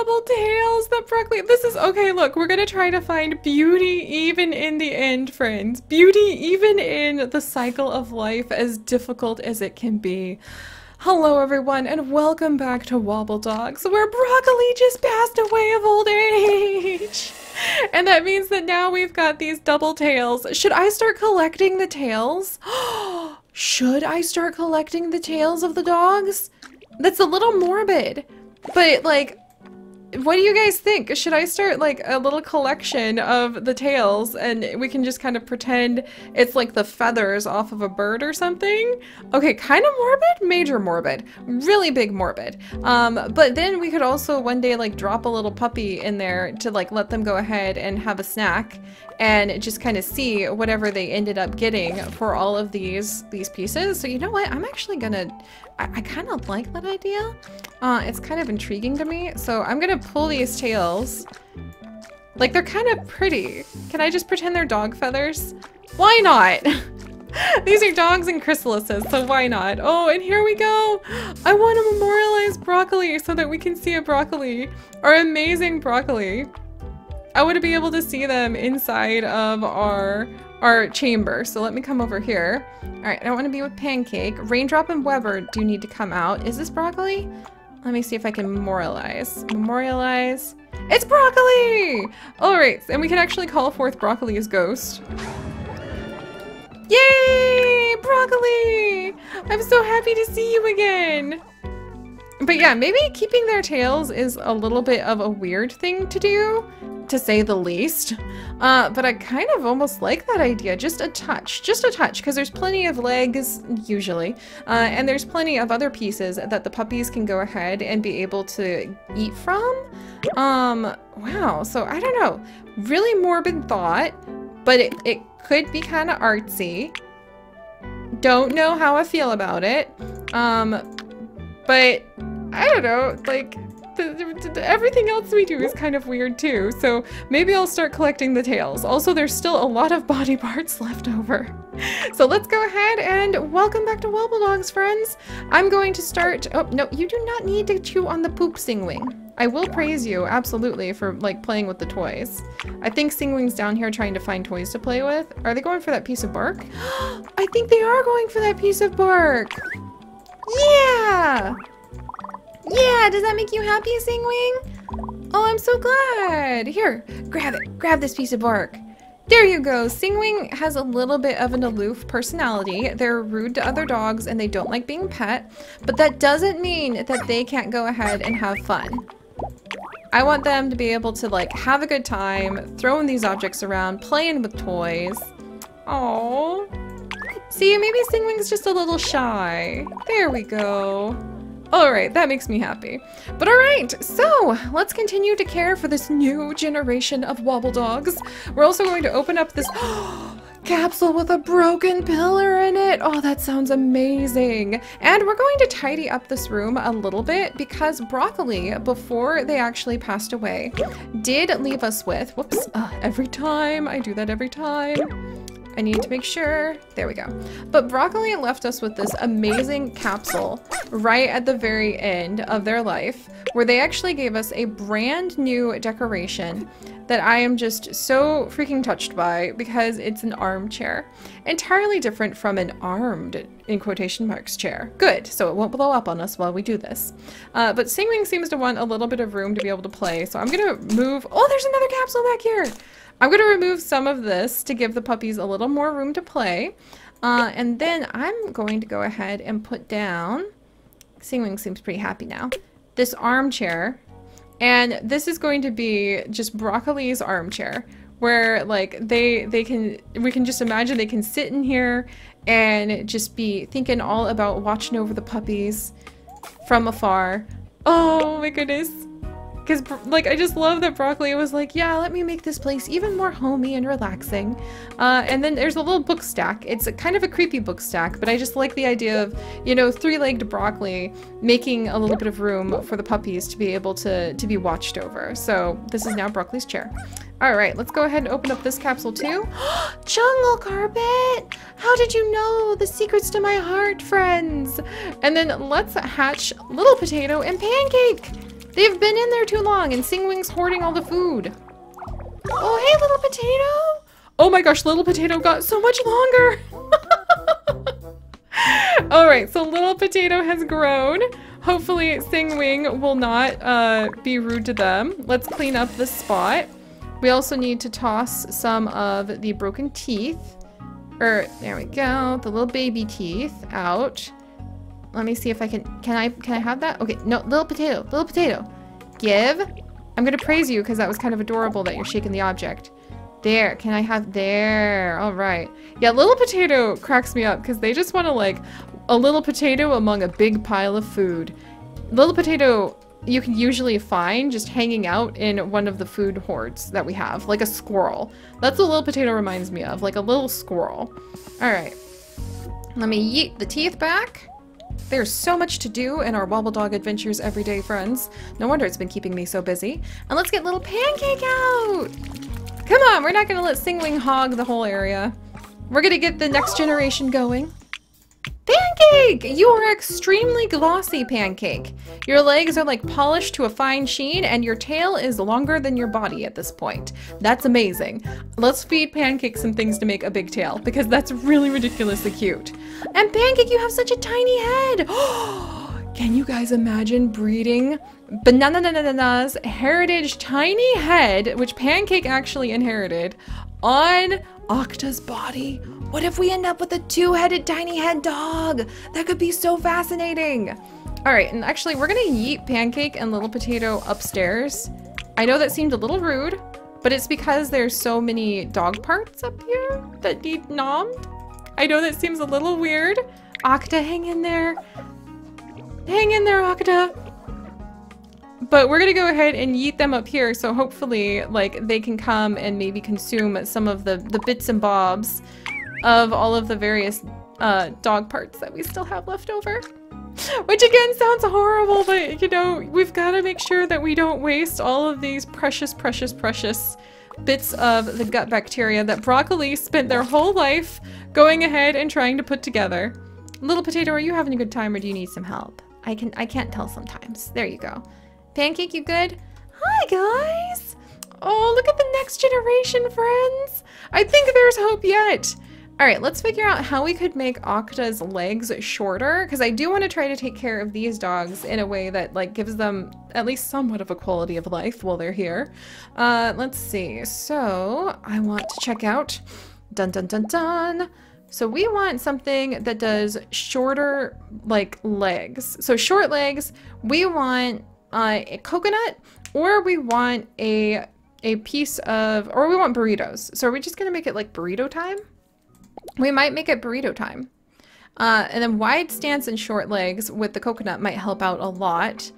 double tails, the broccoli. This is okay. Look, we're gonna try to find beauty even in the end, friends. Beauty even in the cycle of life, as difficult as it can be. Hello everyone, and welcome back to Wobble Dogs, where broccoli just passed away of old age. And that means that now we've got these double tails. Should I start collecting the tails? Should I start collecting the tails of the dogs? That's a little morbid, but like, what do you guys think? Should I start like a little collection of the tails, and we can just kind of pretend it's like the feathers off of a bird or something? Okay, kind of morbid, major morbid, really big morbid. But then we could also one day like drop a little puppy in there to like let them go ahead and have a snack and just kind of see whatever they ended up getting for all of these pieces. So you know what? I'm actually gonna, I kind of like that idea. It's kind of intriguing to me. So I'm gonna pull these tails. Like, they're kind of pretty. Can I just pretend they're dog feathers? Why not? These are dogs and chrysalises, so why not? Oh, and here we go. I want to memorialize broccoli so that we can see a broccoli, our amazing broccoli. I want to be able to see them inside of our chamber. So let me come over here. All right, I want to be with Pancake. Raindrop and Weber do need to come out. Is this broccoli? Let me see if I can memorialize. Memorialize. It's broccoli! All right, and we can actually call forth broccoli's ghost. Yay, broccoli! I'm so happy to see you again. But yeah, maybe keeping their tails is a little bit of a weird thing to do, to say the least. But I kind of almost like that idea, just a touch, because there's plenty of legs, usually, and there's plenty of other pieces that the puppies can go ahead and be able to eat from. Wow, so I don't know, really morbid thought, but it could be kind of artsy. Don't know how I feel about it, but I don't know, like, everything else we do is kind of weird too, so maybe I'll start collecting the tails. Also, there's still a lot of body parts left over. So let's go ahead and welcome back to Wobble Dogs, friends. I'm going to start, oh no, you do not need to chew on the poop Singwing. I will praise you, absolutely, for like playing with the toys. I think Singwing's down here trying to find toys to play with. Are they going for that piece of bark? I think they are going for that piece of bark. Yeah! Yeah, does that make you happy, Singwing? Oh, I'm so glad. Here, grab it. Grab this piece of bark. There you go. Singwing has a little bit of an aloof personality. They're rude to other dogs and they don't like being pet, but that doesn't mean that they can't go ahead and have fun. I want them to be able to like have a good time, throwing these objects around, playing with toys. Oh. See, maybe Singwing's just a little shy. There we go. All right, that makes me happy. But all right, so let's continue to care for this new generation of Wobble Dogs. We're also going to open up this capsule with a broken pillar in it. Oh, that sounds amazing. And we're going to tidy up this room a little bit because broccoli, before they actually passed away, did leave us with, whoops, every time. I do that every time. I need to make sure. There we go. But broccoli left us with this amazing capsule right at the very end of their life, where they actually gave us a brand new decoration that I am just so freaking touched by, because it's an armchair. Entirely different from an armed, in quotation marks, chair. Good, so it won't blow up on us while we do this. But Singwing seems to want a little bit of room to be able to play, so I'm gonna move, oh, there's another capsule back here. I'm gonna remove some of this to give the puppies a little more room to play. And then I'm going to go ahead and put down, Singwing seems pretty happy now, this armchair. And this is going to be just broccoli's armchair, where like we can just imagine they can sit in here and just be thinking all about watching over the puppies from afar. Oh my goodness. Because like, I just love that broccoli was like, yeah, let me make this place even more homey and relaxing. And then there's a little book stack. It's a kind of a creepy book stack, but I just like the idea of, you know, three-legged broccoli making a little bit of room for the puppies to be able to be watched over. So this is now broccoli's chair. All right, let's go ahead and open up this capsule too. Jungle carpet! How did you know the secrets to my heart, friends? And then let's hatch Little Potato and Pancake. They've been in there too long, and Singwing's hoarding all the food. Oh, hey, Little Potato! Oh my gosh, Little Potato got so much longer! Alright, so Little Potato has grown. Hopefully, Singwing will not be rude to them. Let's clean up this spot. We also need to toss some of the broken teeth. There we go, the little baby teeth out. Let me see if I can I have that? Okay, no, Little Potato. Give. I'm gonna praise you because that was kind of adorable that you're shaking the object. There, can I have, there, all right. Yeah, Little Potato cracks me up because they just wanna like, a little potato among a big pile of food. Little Potato, you can usually find just hanging out in one of the food hoards that we have, like a squirrel. That's what Little Potato reminds me of, like a little squirrel. All right, let me yeet the teeth back. There's so much to do in our Wobble Dog adventures every day, friends. No wonder it's been keeping me so busy. And let's get Little Pancake out! Come on, we're not gonna let Singwing hog the whole area. We're gonna get the next generation going. Pancake! You are extremely glossy, Pancake. Your legs are like polished to a fine sheen, and your tail is longer than your body at this point. That's amazing. Let's feed Pancake some things to make a big tail, because that's really ridiculously cute. And Pancake, you have such a tiny head! Can you guys imagine breeding Bananana's heritage tiny head, which Pancake actually inherited, on Octa's body? What if we end up with a two-headed tiny head dog? That could be so fascinating. All right, and actually we're gonna yeet Pancake and Little Potato upstairs. I know that seemed a little rude, but it's because there's so many dog parts up here that need nommed. I know that seems a little weird. Octa, hang in there. Hang in there, Octa. But we're gonna go ahead and yeet them up here, so hopefully like they can come and maybe consume some of the bits and bobs of all of the various dog parts that we still have left over. Which again sounds horrible, but you know, we've got to make sure that we don't waste all of these precious, precious, precious bits of the gut bacteria that broccoli spent their whole life going ahead and trying to put together. Little Potato, are you having a good time or do you need some help? I can't tell sometimes. There you go. Pancake, you good? Hi, guys! Oh, look at the next generation, friends! I think there's hope yet! All right, let's figure out how we could make Octa's legs shorter, because I do want to try to take care of these dogs in a way that like gives them at least somewhat of a quality of life while they're here. Let's see, so I want to check out, dun dun dun dun. So we want something that does shorter like legs. So short legs, we want a coconut, or we want a piece of, or we want burritos. So are we just gonna make it like burrito time? We might make it burrito time. And then wide stance and short legs with the coconut might help out a lot.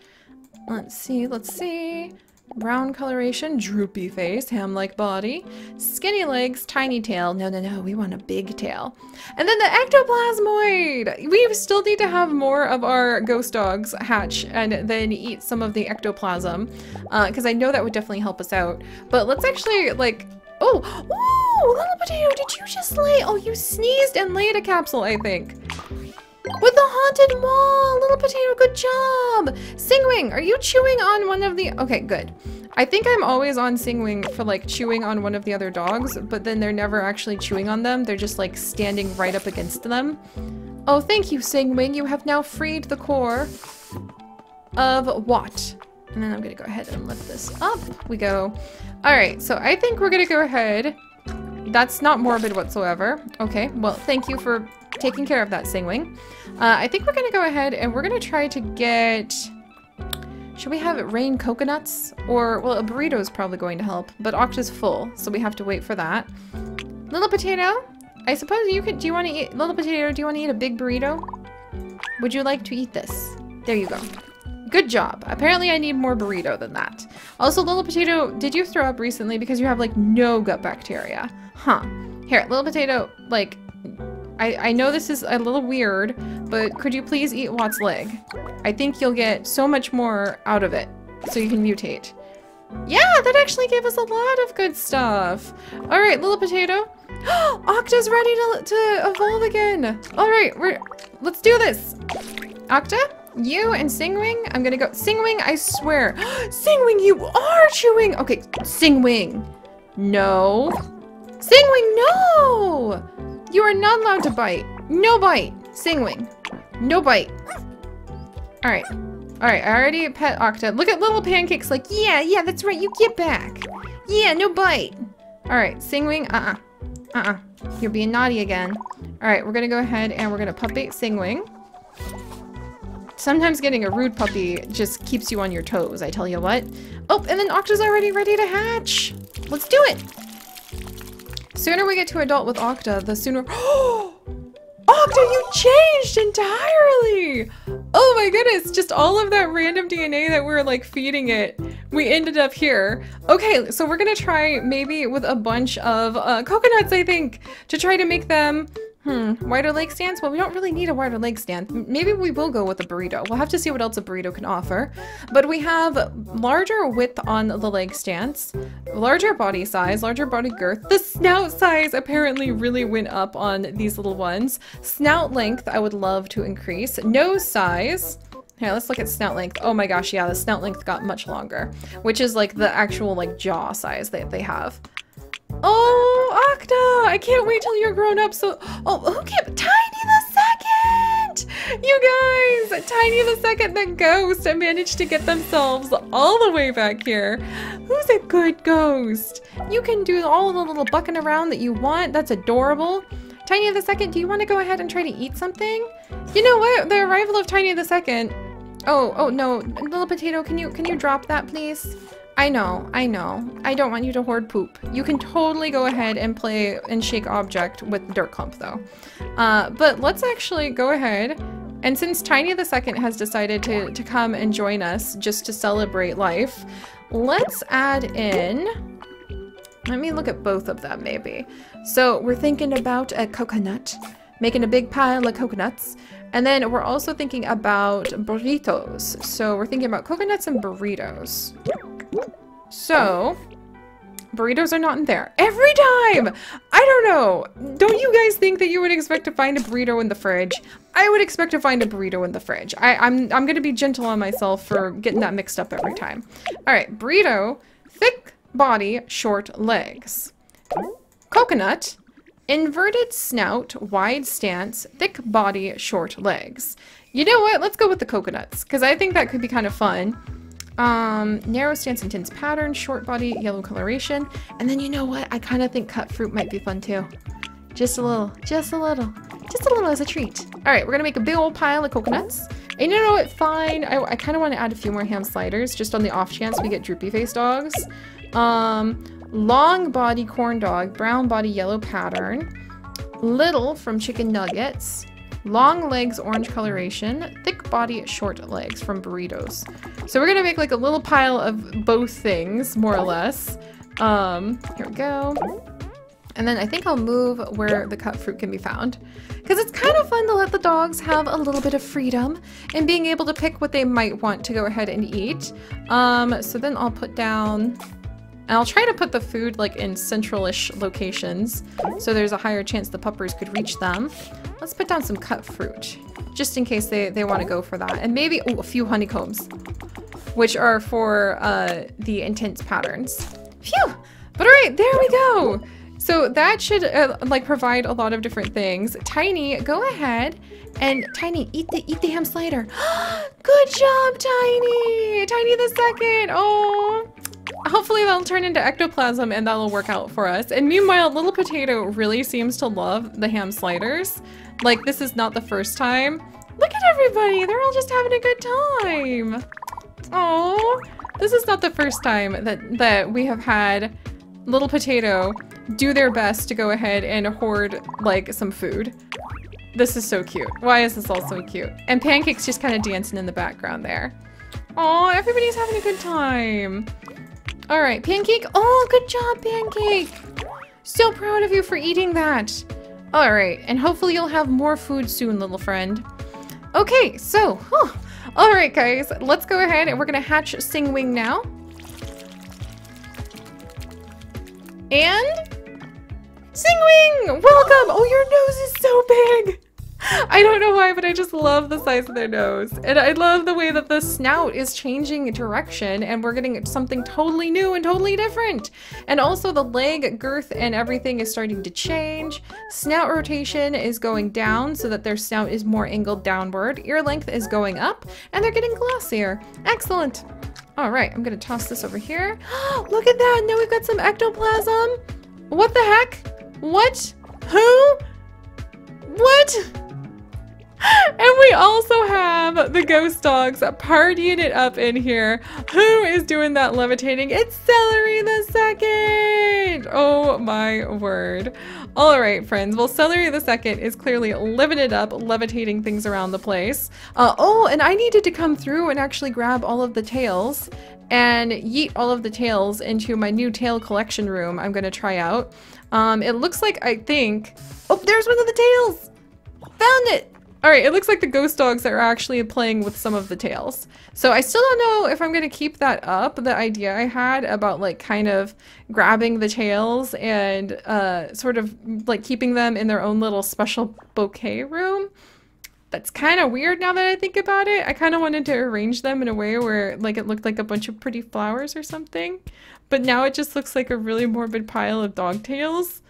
Let's see. Brown coloration, droopy face, ham-like body. Skinny legs, tiny tail. No, we want a big tail. And then the ectoplasmoid! We still need to have more of our ghost dogs hatch and then eat some of the ectoplasm. Because I know that would definitely help us out. But let's actually, like, oh, Little Potato, did you just lay? Oh, you sneezed and laid a capsule, I think. With the haunted mall, Little Potato, good job. Singwing, are you chewing on one of the, okay, good. I think I'm always on Singwing for like chewing on one of the other dogs, but then they're never actually chewing on them. They're just like standing right up against them. Oh, thank you, Singwing. You have now freed the core of Watt. And then I'm gonna go ahead and lift this up. We go. All right, so I think we're gonna go ahead. That's not morbid whatsoever. Okay, well, thank you for taking care of that, Singwing. I think we're gonna go ahead and we're gonna try to get, should we have rain coconuts? Or, well, a burrito is probably going to help, but Octa's full, so we have to wait for that. Little Potato, I suppose you could, do you wanna eat, Little Potato, do you wanna eat a big burrito? Would you like to eat this? There you go. Good job. Apparently I need more burrito than that. Also, Little Potato, did you throw up recently because you have like no gut bacteria? Huh. Here, Little Potato, like, I know this is a little weird, but could you please eat Watt's leg? I think you'll get so much more out of it, so you can mutate. Yeah, that actually gave us a lot of good stuff. All right, Little Potato. Octa's ready to evolve again. All right, let's do this. Octa? You and Singwing? I'm gonna go. Singwing, I swear. Singwing, you are chewing. Okay, Singwing. No. Singwing, no! You are not allowed to bite. No bite. Singwing. No bite. Alright. Alright, I already pet Octa. Look at Little Pancake's like, yeah, that's right, you get back. Yeah, no bite. Alright, Singwing, you're being naughty again. Alright, we're gonna go ahead and we're gonna puppy Singwing. Sometimes getting a rude puppy just keeps you on your toes, I tell you what. Oh, and then Octa's already ready to hatch. Let's do it. Sooner we get to adult with Octa, the sooner... Oh! Octa, you changed entirely! Oh my goodness, just all of that random DNA that we were like feeding it, we ended up here. Okay, so we're gonna try maybe with a bunch of coconuts, I think, to try to make them... wider leg stands? Well, we don't really need a wider leg stand. Maybe we will go with a burrito. We'll have to see what else a burrito can offer. But we have larger width on the leg stance, larger body size, larger body girth. The snout size apparently really went up on these little ones. Snout length, I would love to increase. Nose size. Here, let's look at snout length. Oh my gosh, yeah, the snout length got much longer, which is like the actual like jaw size that they have. Oh, Octa! I can't wait till you're grown up. So, who can't? Tiny the Second! You guys, Tiny the Second, the ghost, managed to get themselves all the way back here. Who's a good ghost? You can do all the little bucking around that you want. That's adorable. Tiny the Second, do you want to go ahead and try to eat something? You know what? The arrival of Tiny the Second. Oh no, Little Potato, can you drop that, please? I know. I don't want you to hoard poop. You can totally go ahead and play and shake object with Dirt Clump though. But let's actually go ahead, and since Tiny the Second has decided to come and join us just to celebrate life, let's add in... Let me look at both of them maybe. So we're thinking about a coconut, making a big pile of coconuts. And then we're also thinking about burritos. So we're thinking about coconuts and burritos. So, burritos are not in there. Every time! I don't know. Don't you guys think that you would expect to find a burrito in the fridge? I would expect to find a burrito in the fridge. I'm gonna be gentle on myself for getting that mixed up every time. Alright, burrito, thick body, short legs. Coconut, inverted snout, wide stance, thick body, short legs. You know what? Let's go with the coconuts, because I think that could be kind of fun. Narrow stance, intense pattern, short body, yellow coloration. And then you know what? I kind of think cut fruit might be fun too. Just a little as a treat. All right, we're gonna make a big old pile of coconuts. And you know what? Fine. I kind of want to add a few more ham sliders just on the off chance we get droopy face dogs. Long body corn dog, brown body, yellow pattern. Little from chicken nuggets. Long legs, orange coloration. Thick body, short legs from burritos. So we're gonna make like a little pile of both things, more or less. Here we go. And then I think I'll move where the cut fruit can be found, because it's kind of fun to let the dogs have a little bit of freedom and being able to pick what they might want to go ahead and eat. So then I'll put down, and I'll try to put the food like in central-ish locations, so there's a higher chance the puppers could reach them. Let's put down some cut fruit, just in case they want to go for that. And maybe, a few honeycombs, which are for the intense patterns. Phew! But all right, there we go! So that should provide a lot of different things. Tiny, go ahead and Tiny, eat the ham slider. Good job, Tiny! Tiny the Second, oh! Hopefully that'll turn into ectoplasm and that'll work out for us. And meanwhile, Little Potato really seems to love the ham sliders. Like, this is not the first time. Look at everybody, they're all just having a good time. Oh, this is not the first time that we have had Little Potato do their best to go ahead and hoard like some food. This is so cute. Why is this all so cute? And Pancake's just kind of dancing in the background there. Oh, everybody's having a good time. All right, Pancake. Oh, good job, Pancake. So proud of you for eating that. All right, and hopefully you'll have more food soon, little friend. Okay, so, all right, guys, let's go ahead and we're gonna hatch Singwing now. And Singwing, welcome. Oh, your nose is so big. I don't know why, but I just love the size of their nose. And I love the way that the snout is changing direction and we're getting something totally new and totally different. And also the leg girth and everything is starting to change. Snout rotation is going down so that their snout is more angled downward. Ear length is going up and they're getting glossier. Excellent. All right, I'm gonna toss this over here. Look at that, now we've got some ectoplasm. What the heck? What? Who? What? And we also have the ghost dogs partying it up in here. Who is doing that levitating? It's Celery the Second! Oh my word. All right, friends. Well, Celery the Second is clearly living it up, levitating things around the place. Oh, and I needed to come through and actually grab all of the tails and yeet all of the tails into my new tail collection room I'm going to try out. It looks like, I think... Oh, there's one of the tails! Found it! Alright, it looks like the ghost dogs are actually playing with some of the tails. So I still don't know if I'm going to keep that up, the idea I had about like kind of grabbing the tails and sort of like keeping them in their own little special bouquet room. That's kind of weird now that I think about it. I kind of wanted to arrange them in a way where like it looked like a bunch of pretty flowers or something. But now it just looks like a really morbid pile of dog tails.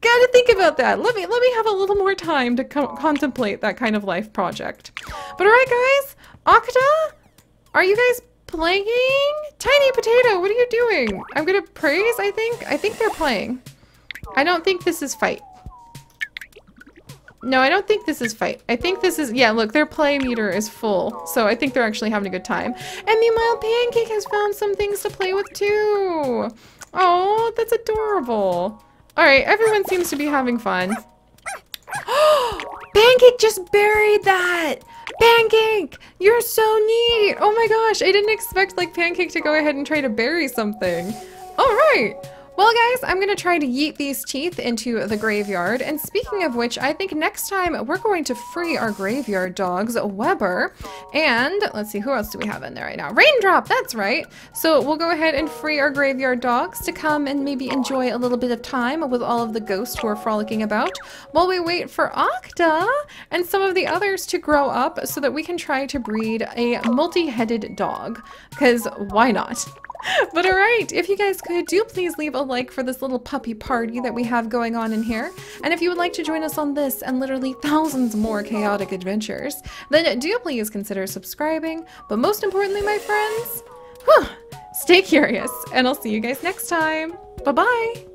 Gotta think about that. Let me have a little more time to contemplate that kind of life project. But alright guys, Okta, are you guys playing? Tiny Potato, what are you doing? I'm gonna praise, I think. I think they're playing. I don't think this is fight. No, I don't think this is fight. I think this is, yeah, look, their play meter is full. So I think they're actually having a good time. And meanwhile, Pancake has found some things to play with too. Oh, that's adorable. All right, everyone seems to be having fun. Pancake just buried that! Pancake, you're so neat! Oh my gosh, I didn't expect like Pancake to go ahead and try to bury something. All right. Well guys, I'm gonna try to yeet these teeth into the graveyard, and speaking of which, I think next time we're going to free our graveyard dogs, Weber, and let's see, who else do we have in there right now? Raindrop, that's right! So we'll go ahead and free our graveyard dogs to come and maybe enjoy a little bit of time with all of the ghosts who are frolicking about, while we wait for Okta and some of the others to grow up so that we can try to breed a multi-headed dog, because why not? But alright, if you guys could, do please leave a like for this little puppy party that we have going on in here. And if you would like to join us on this and literally thousands more chaotic adventures, then do please consider subscribing. But most importantly, my friends, stay curious, and I'll see you guys next time. Bye-bye!